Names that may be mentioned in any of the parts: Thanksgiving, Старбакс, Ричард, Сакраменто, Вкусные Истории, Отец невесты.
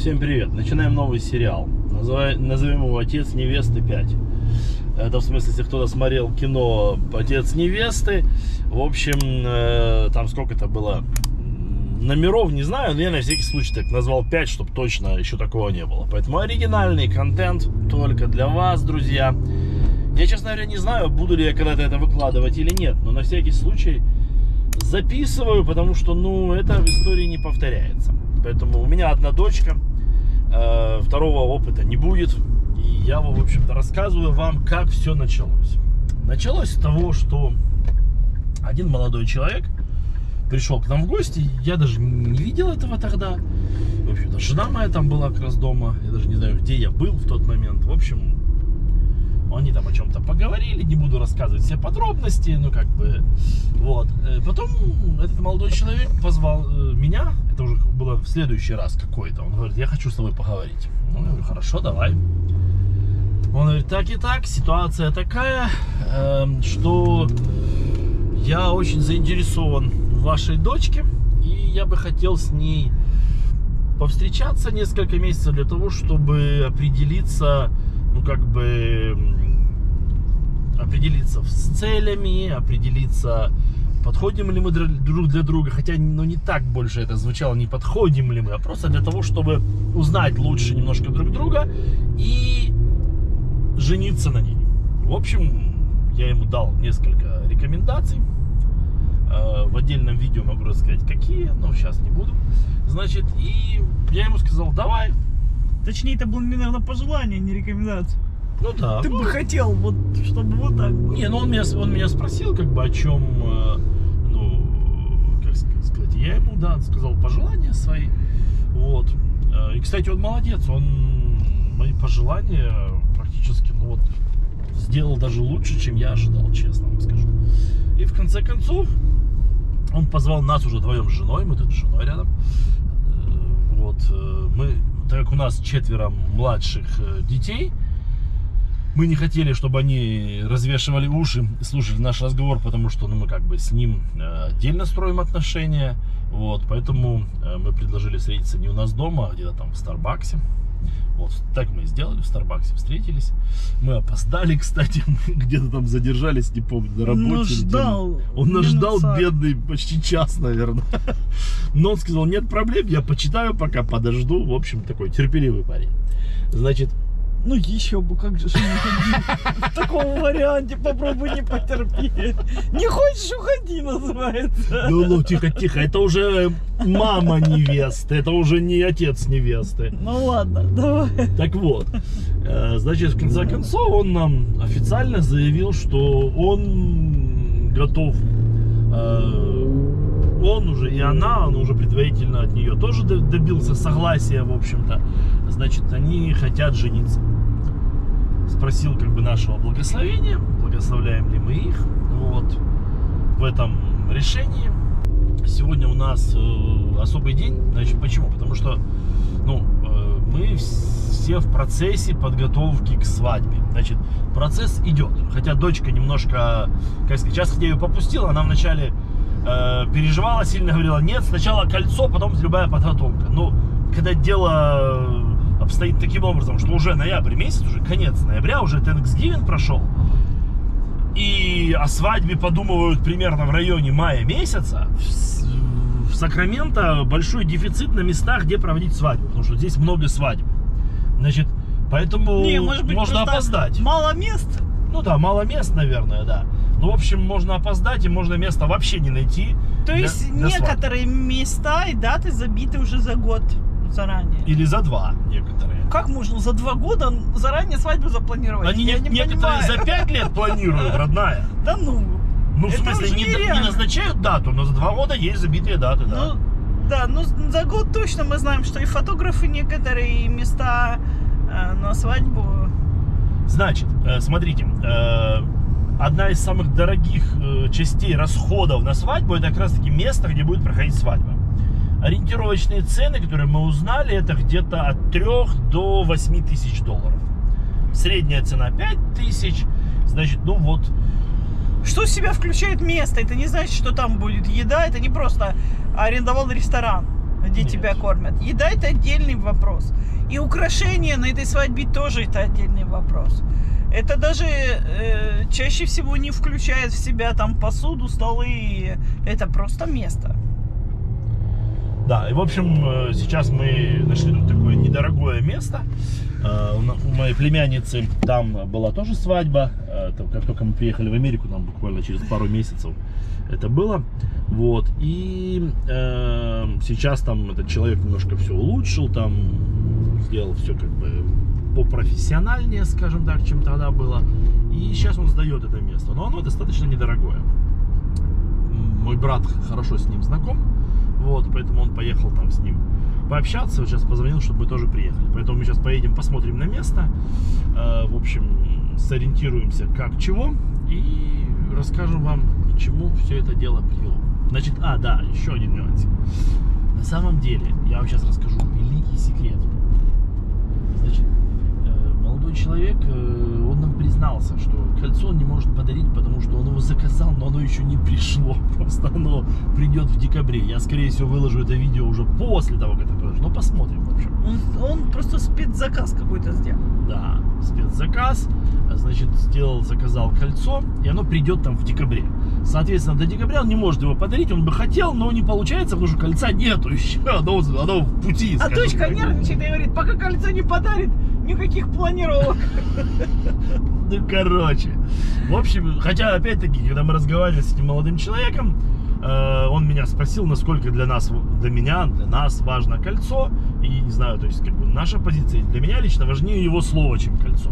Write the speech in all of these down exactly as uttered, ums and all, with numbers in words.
Всем привет! Начинаем новый сериал. Назовем его «Отец невесты пять». Это в смысле, если кто-то смотрел кино «Отец невесты». В общем, там сколько это было номеров, не знаю, но я на всякий случай так назвал пять, чтобы точно еще такого не было. Поэтому оригинальный контент только для вас, друзья. Я, честно говоря, не знаю, буду ли я когда-то это выкладывать или нет, но на всякий случай записываю, потому что, ну, это в истории не повторяется. Поэтому у меня одна дочка, э, второго опыта не будет. И я, в общем-то, рассказываю вам, как все началось. Началось с того, что один молодой человек пришел к нам в гости. Я даже не видел этого тогда. В общем-то, жена моя там была как раз дома. Я даже не знаю, где я был в тот момент. В общем, они там о чем-то поговорили. Не буду рассказывать все подробности. Ну, как бы, вот. Потом этот молодой человек позвал меня. Это уже было в следующий раз какой-то. Он говорит: я хочу с тобой поговорить. Ну, я говорю: хорошо, давай. Он говорит: так и так, ситуация такая, э, что я очень заинтересован в вашей дочке, и я бы хотел с ней повстречаться несколько месяцев для того, чтобы определиться, ну, как бы, определиться с целями, определиться, подходим ли мы друг для друга, хотя, ну, не так больше это звучало, не подходим ли мы, а просто для того, чтобы узнать лучше немножко друг друга и жениться на ней. В общем, я ему дал несколько рекомендаций. В отдельном видео могу рассказать, какие, но сейчас не буду. Значит, и я ему сказал: давай. Точнее, это было, наверное, пожелание, не рекомендация. Ну да. Ты ну... бы хотел, вот, чтобы вот так. Не, ну он меня, он меня спросил, как бы, о чем, ну, как сказать, я ему, да, сказал пожелания свои. Вот. И, кстати, он молодец, он мои пожелания практически, ну вот, сделал даже лучше, чем я ожидал, честно вам скажу. И в конце концов он позвал нас уже вдвоем с женой, мы тут с женой рядом. Вот. Мы, так как у нас четверо младших детей, мы не хотели, чтобы они развешивали уши и слушали наш разговор, потому что, ну, мы как бы с ним отдельно строим отношения. Вот, поэтому мы предложили встретиться не у нас дома, а где-то там в Старбаксе. Вот, так мы и сделали, в Старбаксе встретились. Мы опоздали, кстати, мы где-то там задержались, не помню, на работе. Он нас ждал. Он нас ждал, бедный, почти час, наверное. Но он сказал: нет проблем, я почитаю пока, подожду. В общем, такой терпеливый парень. Значит... Ну еще бы, как же в таком варианте, попробуй не потерпеть. Не хочешь — уходи, называется. Ну, ну, тихо, тихо, это уже мама невесты, это уже не отец невесты. Ну ладно, давай. Так вот, значит, в конце концов он нам официально заявил, что он готов, он уже и она, он уже предварительно от нее тоже добился согласия, в общем-то. Значит, они хотят жениться. Спросил, как бы, нашего благословения, благословляем ли мы их, вот, в этом решении. Сегодня у нас э, особый день. Значит, почему? Потому что, ну, э, мы все в процессе подготовки к свадьбе. Значит, процесс идет. Хотя дочка немножко, как сказать, сейчас я ее попустила, она вначале э, переживала сильно, говорила: нет, сначала кольцо, потом любая подготовка. Ну, когда дело обстоит таким образом, что уже ноябрь месяц, уже конец ноября, уже Thanksgiving прошел, и о свадьбе подумывают примерно в районе мая месяца, в Сакраменто большой дефицит на местах, где проводить свадьбу, потому что здесь много свадеб. Значит, поэтому Не, может быть, можно опоздать. Мало мест? Ну да, мало мест, наверное, да. Ну, в общем, можно опоздать, и можно места вообще не найти. То для, есть для некоторые свадьбы. Места и даты забиты уже за год заранее. Или за два некоторые. Как можно за два года заранее свадьбу запланировать? Они не, не некоторые понимаю. За пять лет планируют, родная. Да ну. Ну, в смысле, не, не назначают дату, но за два года есть забитые даты, да. Ну, да, ну за год точно мы знаем, что и фотографы некоторые, и места э, на свадьбу. Значит, э, смотрите, э, одна из самых дорогих э, частей расходов на свадьбу — это как раз таки место, где будет проходить свадьба. Ориентировочные цены, которые мы узнали, это где-то от трёх до восьми тысяч долларов. Средняя цена пять тысяч. Значит, ну вот. Что в себя включает место? Это не значит, что там будет еда. Это не просто арендовал ресторан. где Нет. тебя кормят. Еда – это отдельный вопрос. И украшения на этой свадьбе тоже – это отдельный вопрос. Это даже э, чаще всего не включает в себя там посуду, столы. Это просто место. Да, и в общем, сейчас мы нашли тут такое недорогое место. У моей племянницы там была тоже свадьба. Как только мы приехали в Америку, там буквально через пару месяцев это было. Вот. И э, сейчас там этот человек немножко все улучшил, там сделал все как бы попрофессиональнее, скажем так, чем тогда было. И сейчас он сдает это место. Но оно достаточно недорогое. Мой брат хорошо с ним знаком. Вот, поэтому он поехал там с ним пообщаться. Сейчас позвонил, чтобы мы тоже приехали. Поэтому мы сейчас поедем, посмотрим на место. Э, в общем, сориентируемся, как чего. И расскажем вам, к чему все это дело привело. Значит, а, да, еще один нюанс. На самом деле, я вам сейчас расскажу великий секрет. Значит, э, молодой человек, э, он нам признался, что кольцо он не может подарить, потому что он его заказал, но оно еще не пришло. Просто оно придет в декабре. Я, скорее всего, выложу это видео уже после того, как это произошло. Но посмотрим, в общем. Он, он просто спецзаказ какой-то сделал. Да, спецзаказ. Значит, сделал, заказал кольцо, и оно придет там в декабре. Соответственно, до декабря он не может его подарить, он бы хотел, но не получается, потому что кольца нету еще, оно, оно в пути. А дочка нервничает и говорит, пока кольцо не подарит, никаких планировок. Ну, короче. В общем, хотя, опять-таки, когда мы разговаривали с этим молодым человеком, он меня спросил, насколько для нас, для меня, для нас важно кольцо. И, не знаю, то есть, как бы, наша позиция для меня лично важнее его слово, чем кольцо.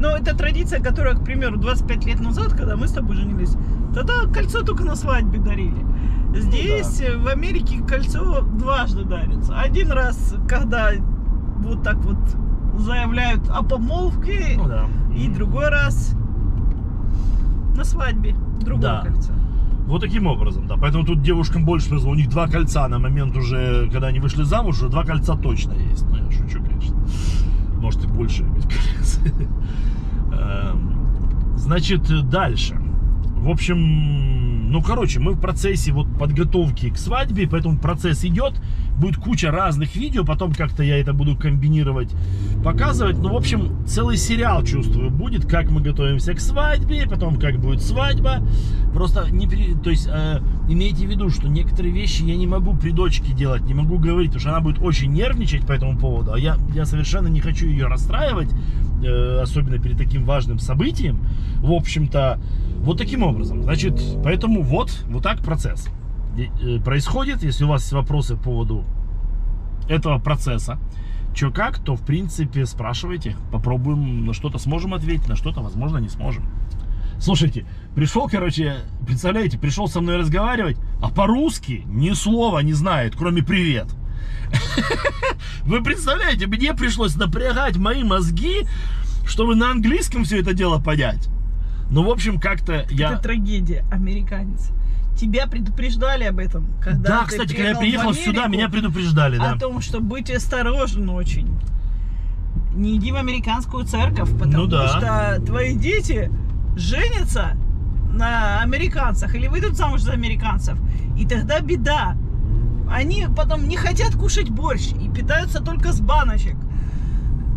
Но это традиция, которая, к примеру, двадцать пять лет назад, когда мы с тобой женились, тогда кольцо только на свадьбе дарили. Здесь, ну, да. в Америке, кольцо дважды дарится. Один раз, когда вот так вот заявляют о помолвке, ну, да. и другой раз на свадьбе другое да. кольцо. Вот таким образом, да. Поэтому тут девушкам больше повезло. У них два кольца на момент уже, когда они вышли замуж, уже два кольца точно есть. Ну, я шучу, конечно. Может, и больше иметь колец. Значит, дальше. В общем, ну, короче, мы в процессе вот подготовки к свадьбе, поэтому процесс идет. Будет куча разных видео, потом как-то я это буду комбинировать, показывать. Ну, в общем, целый сериал, чувствую, будет, как мы готовимся к свадьбе, потом как будет свадьба. Просто, не при... то есть, э, имейте в виду, что некоторые вещи я не могу при дочке делать, не могу говорить, потому что она будет очень нервничать по этому поводу. А я, я совершенно не хочу ее расстраивать, э, особенно перед таким важным событием. В общем-то, вот таким образом. Значит, поэтому вот, вот так процесс происходит. Если у вас есть вопросы по поводу этого процесса, что как, то в принципе спрашивайте, попробуем, на что-то сможем ответить, на что-то возможно не сможем. Слушайте, пришел, короче, представляете, пришел со мной разговаривать, а по-русски ни слова не знает, кроме привет. Вы представляете, мне пришлось напрягать мои мозги, чтобы на английском все это дело понять. Ну, в общем, как-то я... Это трагедия, американец. Тебя предупреждали об этом, когда Да, ты кстати, когда я приехал сюда, меня предупреждали, да. О том, что быть осторожен очень. Не иди в американскую церковь, потому ну, да. что твои дети женятся на американцах или выйдут замуж за американцев, и тогда беда. Они потом не хотят кушать борщ и питаются только с баночек.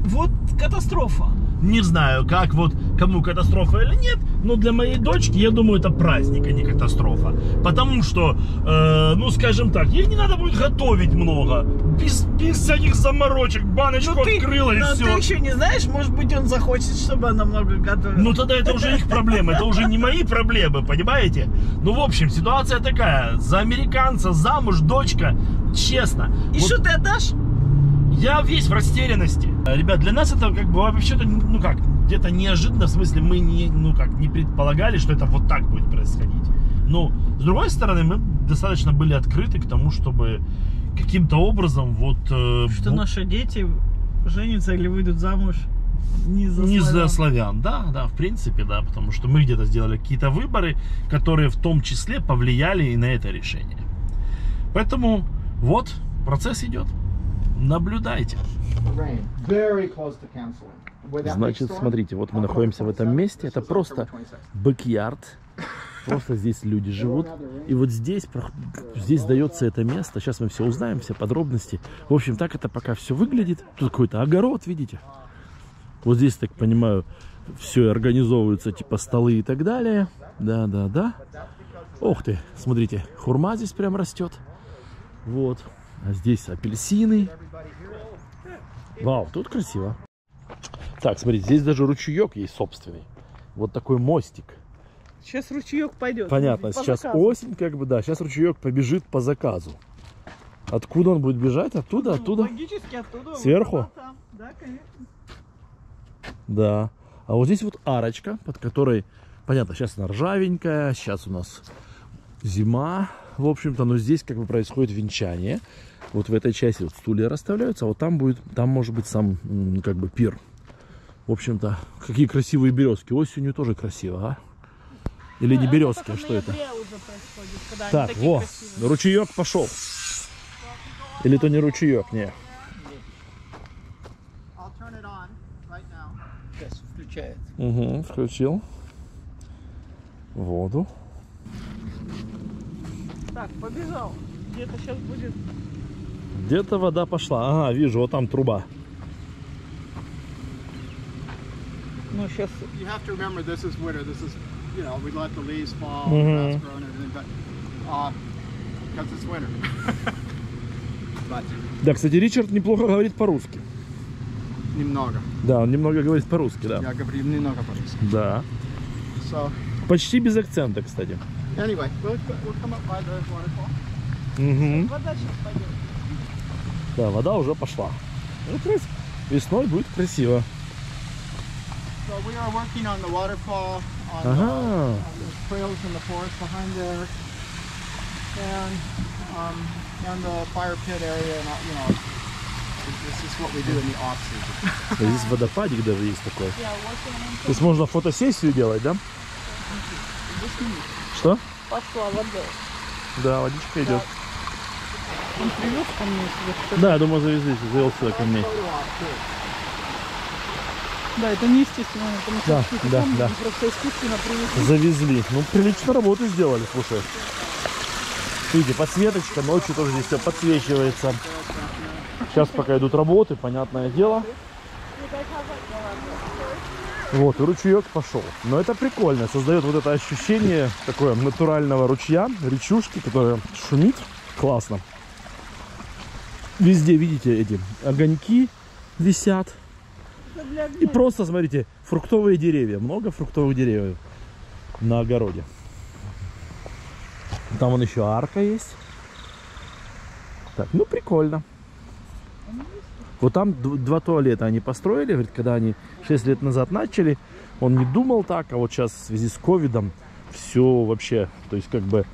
Вот катастрофа. Не знаю, как вот, кому катастрофа или нет, но для моей дочки, я думаю, это праздник, а не катастрофа. Потому что, э, ну, скажем так, ей не надо будет готовить много. Без, без всяких заморочек, баночку но открыла ты, и но все. Но ты еще не знаешь, может быть, он захочет, чтобы она много готовила. Ну, тогда это уже их проблемы, это уже не мои проблемы, понимаете? Ну, в общем, ситуация такая. За американца замуж дочка, честно. И что ты отдашь? Я весь в растерянности. Ребят, для нас это как бы вообще-то, ну как, где-то неожиданно, в смысле, мы не, ну как, не предполагали, что это вот так будет происходить. Но, с другой стороны, мы достаточно были открыты к тому, чтобы каким-то образом вот... Э, что вот... наши дети женятся или выйдут замуж не за не славян. за славян, да, да, в принципе, да, потому что мы где-то сделали какие-то выборы, которые в том числе повлияли и на это решение. Поэтому вот процесс идет. Наблюдайте. Значит, смотрите, вот мы находимся в этом месте. Это просто бэк-ярд Просто здесь люди живут. И вот здесь, здесь дается это место. Сейчас мы все узнаем, все подробности. В общем, так это пока все выглядит. Тут какой-то огород, видите? Вот здесь, так понимаю, все организовываются, типа столы и так далее. Да, да, да. Ох ты, смотрите, хурма здесь прям растет. Вот. А здесь апельсины. Вау, тут красиво. Так, смотрите, здесь даже ручеек есть собственный. Вот такой мостик. Сейчас ручеек пойдет. Понятно, по сейчас заказу. Осень, как бы, да. Сейчас ручеек побежит по заказу. Откуда он будет бежать? Оттуда, ну, оттуда? Логически оттуда. Сверху? Да, конечно. Да. А вот здесь вот арочка, под которой, понятно, сейчас она ржавенькая, сейчас у нас зима, в общем-то, но здесь как бы происходит венчание. Вот в этой части вот стулья расставляются, а вот там будет, там может быть сам как бы пир. В общем-то, какие красивые березки. Осенью тоже красиво, а? Или не березки, а что это? Так, во, ручеек пошел. Или то не ручеек, не. Угу, включил воду. Так, побежал. Где-то сейчас будет. Где-то вода пошла. Ага, вижу, вот там труба. Ну, сейчас... You have to remember, this is winter. This is, you know, we let the leaves fall, grass grow and everything, but, uh, because it's winter. But... Да, кстати, Ричард неплохо говорит по-русски. Немного. Да, он немного говорит по-русски, да. Я говорю немного по-русски. Да. So... Почти без акцента, кстати. Anyway, we'll, we'll come up by the waterfall. Mm-hmm. Вода сейчас пойдет. Да, вода уже пошла. Весной будет красиво. So we are working on the waterfall, on, ага. the, on the trails in the forest behind there, and um, and the fire pit area, and you know, this is what we do in the off season. Здесь водопадик даже есть такой. Здесь можно фотосессию делать, да? Что? Пошла вода. Да, водичка идет. Он привез ко мне сюда. Да, я думаю, завезли, завел сюда ко мне. Да, это не естественно, потому что да, да, там, да. просто искусственно привезли. Завезли. Ну, прилично работу сделали, слушай. Видите, подсветочка, ночью тоже здесь все подсвечивается. Сейчас пока идут работы, понятное дело. Вот, и ручеек пошел. Но это прикольно, создает вот это ощущение такое натурального ручья, речушки, которая шумит. Классно. Везде, видите, эти огоньки висят. И просто, смотрите, фруктовые деревья. Много фруктовых деревьев на огороде. Там вон еще арка есть. Так, ну прикольно. Вот там два туалета они построили. Говорит, когда они шесть лет назад начали, он не думал так. А вот сейчас в связи с ковидом все вообще, то есть как бы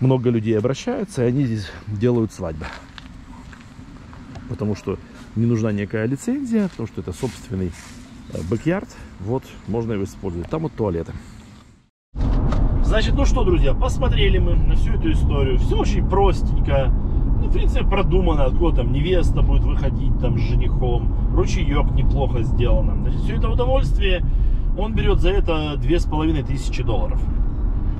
много людей обращаются, и они здесь делают свадьбы. Потому что не нужна некая лицензия, потому что это собственный бэк-ярд. Вот, можно его использовать. Там вот туалеты. Значит, ну что, друзья, посмотрели мы на всю эту историю. Все очень простенько. Ну, в принципе, продумано. Откуда там невеста будет выходить там с женихом. Ручеек неплохо сделано. Значит, все это удовольствие. Он берет за это две с половиной тысячи долларов.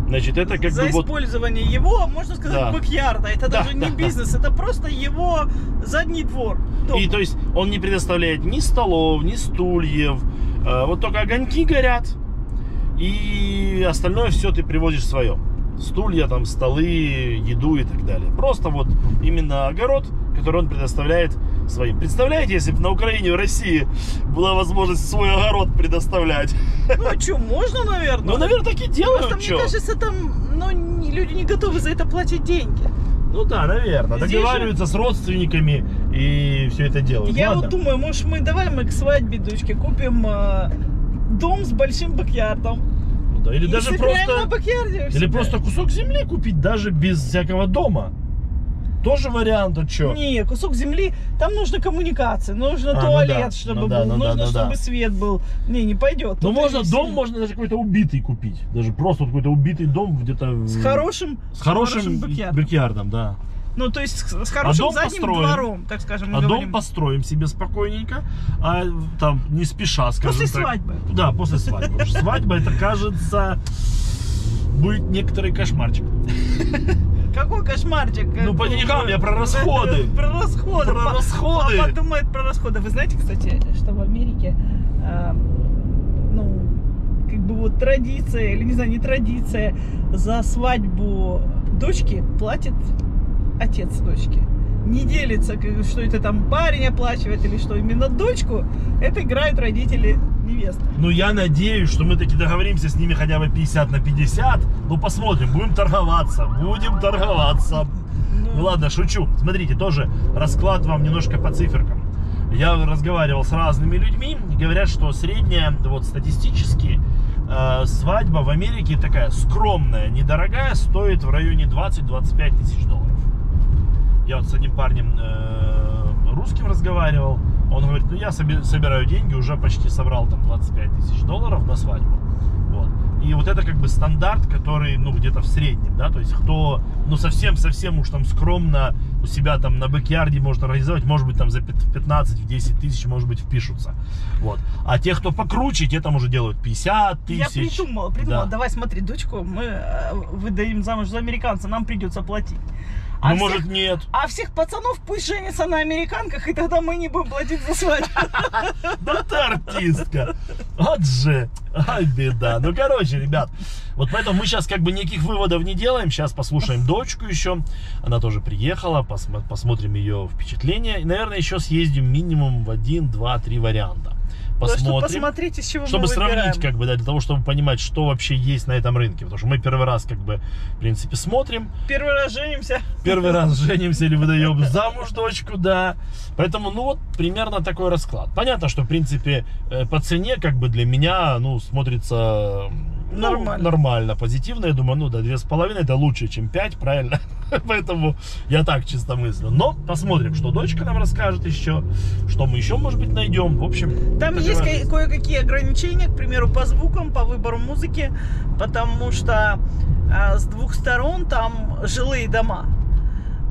Значит, это как за бы использование вот... его, можно сказать, да. бэк-ярда. Это да, даже да, не бизнес, да. это просто его задний двор. Дом. И то есть он не предоставляет ни столов, ни стульев. Вот только огоньки горят. И остальное все ты привозишь свое. Стулья, там, столы, еду и так далее. Просто вот именно огород, который он предоставляет своим. Представляете, если бы на Украине, в России была возможность свой огород предоставлять? Ну, а что, можно, наверное? Ну, наверное, так и делают. Просто, мне кажется, там, ну, люди не готовы за это платить деньги. Ну да, наверное. Здесь договариваются же... с родственниками и все это делают. Я Ладно. вот думаю, может, мы давай мы к свадьбе, дочке, купим э, дом с большим бэк-ярдом. Да, или и даже просто, или просто кусок земли купить даже без всякого дома. Тоже вариант, а что? Не, кусок земли, там нужно коммуникации, нужно а, туалет, ну да, чтобы ну был, да, ну нужно, да, чтобы да. свет был. Не, не пойдет. Ну можно дом, сильно. можно даже какой-то убитый купить. Даже просто какой-то убитый дом где-то... С хорошим, с хорошим, хорошим бэк-ярдом, да. Ну, то есть с хорошим а задним построим. двором, так скажем, мы А говорим. дом построим себе спокойненько, а там не спеша, скажем После так. свадьбы. Да, после свадьбы. Свадьба, это кажется, будет некоторый кошмарчик. Какой кошмарчик? Ну, понимаем, я про расходы. Про расходы. Про расходы. Папа думает про расходы. Вы знаете, кстати, что в Америке, ну, как бы вот традиция, или не знаю, не традиция, за свадьбу дочки платит отец дочки. Не делится, что это там парень оплачивает или что, именно дочку, это играют родители невесты. Ну, я надеюсь, что мы таки договоримся с ними хотя бы пятьдесят на пятьдесят. Ну, посмотрим, будем торговаться, будем торговаться. Ну, ну ладно, шучу. Смотрите, тоже расклад вам немножко по циферкам. Я разговаривал с разными людьми, говорят, что средняя, вот статистически, э, свадьба в Америке такая скромная, недорогая, стоит в районе двадцати-двадцати пяти тысяч долларов. Я вот с одним парнем э, русским разговаривал, он говорит, ну я собираю деньги, уже почти собрал там двадцать пять тысяч долларов на свадьбу. Вот. И вот это как бы стандарт, который, ну, где-то в среднем, да, то есть кто, ну, совсем-совсем уж там скромно у себя там на бэк-ярде можно организовать, может быть, там за пятнадцать-десять тысяч, может быть, впишутся, вот. А те, кто покруче, те там уже делают пятьдесят тысяч. Я придумала, придумала, да. Давай, смотри, дочку мы выдаем замуж за американца, нам придется платить. А ну, всех, может, нет. А всех пацанов пусть женятся на американках, и тогда мы не будем платить за свадьбу. Да ты артистка. Вот же. Ай, беда. Ну, короче, ребят. Вот поэтому мы сейчас как бы никаких выводов не делаем. Сейчас послушаем дочку еще. Она тоже приехала. Посмотрим ее впечатление. И, наверное, еще съездим минимум в один, два, три варианта. Посмотрим, из чего чтобы мы сравнить, как бы, да, для того, чтобы понимать, что вообще есть на этом рынке. Потому что мы первый раз, как бы, в принципе, смотрим. Первый раз женимся. Первый раз женимся или выдаем замуж дочку, да. Поэтому, ну, вот, примерно такой расклад. Понятно, что, в принципе, по цене, как бы, для меня, ну, смотрится... Нормально. Ну, нормально, позитивно. Я думаю, ну да, две с половиной это лучше, чем пять, правильно? Поэтому я так чисто мыслю. Но посмотрим, что дочка нам расскажет еще, что мы еще, может быть, найдем. В общем, там есть кое-какие ограничения, к примеру, по звукам, по выбору музыки, потому что а, с двух сторон там жилые дома.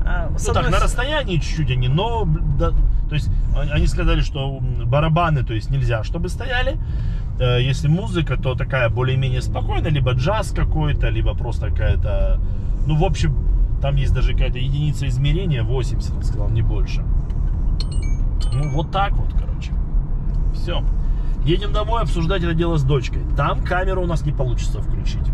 А, ну одной... так, на расстоянии чуть-чуть они, но... Да, то есть они сказали, что барабаны, то есть нельзя, чтобы стояли. Если музыка, то такая более-менее спокойная, либо джаз какой-то, либо просто какая-то... Ну, в общем, там есть даже какая-то единица измерения, восемьдесят, я сказал, не больше. Ну, вот так вот, короче. Все. Едем домой обсуждать это дело с дочкой. Там камеру у нас не получится включить.